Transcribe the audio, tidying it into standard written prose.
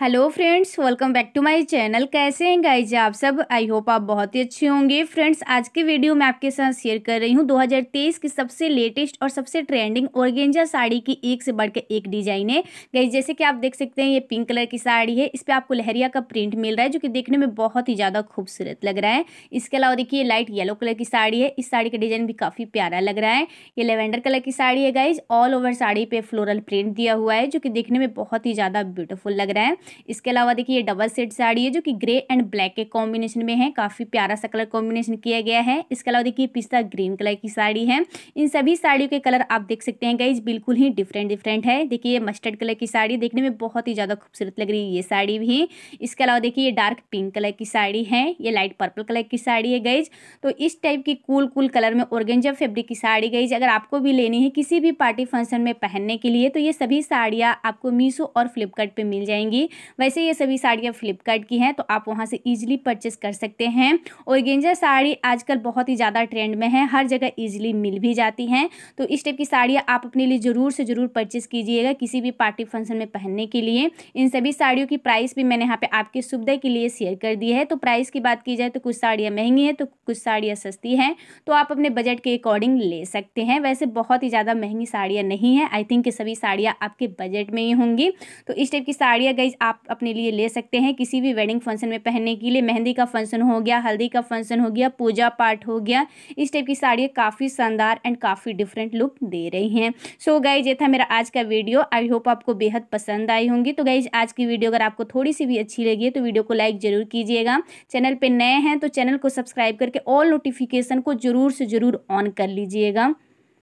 Hello friends, welcome back to my channel. कैसे हैं guys आप सब? आई होप आप बहुत ही अच्छे होंगे। फ्रेंड्स, आज के वीडियो में आपके साथ शेयर कर रही हूं 2023 की सबसे लेटेस्ट और सबसे ट्रेंडिंग ऑर्गेंजा साड़ी की एक से बढ़कर एक डिजाइन है। गाइज जैसे कि आप देख सकते हैं, ये पिंक कलर की साड़ी है। इस पर आपको लहरिया का प्रिंट मिल रहा है जो कि देखने में बहुत ही ज़्यादा खूबसूरत लग रहा है। इसके अलावा देखिए, लाइट येलो कलर की साड़ी है। इस साड़ी का डिजाइन भी काफ़ी प्यारा लग रहा है। ये लेवेंडर कलर की साड़ी है। गाइज ऑल ओवर साड़ी पर फ्लोरल प्रिंट दिया हुआ है जो कि देखने में बहुत ही ज़्यादा ब्यूटीफुल लग रहा है। इसके अलावा देखिए, ये डबल सेट साड़ी है जो कि ग्रे एंड ब्लैक के कॉम्बिनेशन में है। काफी प्यारा सा कलर कॉम्बिनेशन किया गया है। इसके अलावा देखिए, पिस्ता ग्रीन कलर की साड़ी है। इन सभी साड़ियों के कलर आप देख सकते हैं गाइज बिल्कुल ही डिफरेंट है। देखिए, ये मस्टर्ड कलर की साड़ी देखने में बहुत ही ज्यादा खूबसूरत लग रही है ये साड़ी भी। इसके अलावा देखिए, ये डार्क पिंक कलर की साड़ी है। ये लाइट पर्पल कलर की साड़ी है गाइज। तो इस टाइप की कूल कलर में ऑर्गेंजा फैब्रिक की साड़ी गाइज अगर आपको भी लेनी है किसी भी पार्टी फंक्शन में पहनने के लिए, तो ये सभी साड़ियाँ आपको मीशो और फ्लिपकार्ट पे मिल जाएंगी। वैसे ये सभी साड़ियाँ फ्लिपकार्ट की हैं, तो आप वहाँ से इजीली परचेस कर सकते हैं। ऑर्गेंजा साड़ी आजकल बहुत ही ज़्यादा ट्रेंड में है, हर जगह इजीली मिल भी जाती हैं। तो इस टाइप की साड़ियाँ आप अपने लिए ज़रूर से ज़रूर परचेस कीजिएगा किसी भी पार्टी फंक्शन में पहनने के लिए। इन सभी साड़ियों की प्राइस भी मैंने यहाँ पर आपकी सुविधा के लिए शेयर कर दी है। तो प्राइस की बात की जाए तो कुछ साड़ियाँ महंगी हैं तो कुछ साड़ियाँ सस्ती हैं, तो आप अपने बजट के अकॉर्डिंग ले सकते हैं। वैसे बहुत ही ज़्यादा महंगी साड़ियाँ नहीं हैं, आई थिंक सभी साड़ियाँ आपके बजट में ही होंगी। तो इस टाइप की साड़ियाँ गाइज आप अपने लिए ले सकते हैं किसी भी वेडिंग फंक्शन में पहनने के लिए। मेहंदी का फंक्शन हो गया, हल्दी का फंक्शन हो गया, पूजा पाठ हो गया। इस टाइप की साड़ियाँ काफ़ी शानदार एंड काफ़ी डिफरेंट लुक दे रही हैं। सो गाइज ये था मेरा आज का वीडियो। आई होप आपको बेहद पसंद आई होंगी। तो गाइज आज की वीडियो अगर आपको थोड़ी सी भी अच्छी लगी है तो वीडियो को लाइक ज़रूर कीजिएगा। चैनल पर नए हैं तो चैनल को सब्सक्राइब करके ऑल नोटिफिकेशन को ज़रूर से ज़रूर ऑन कर लीजिएगा।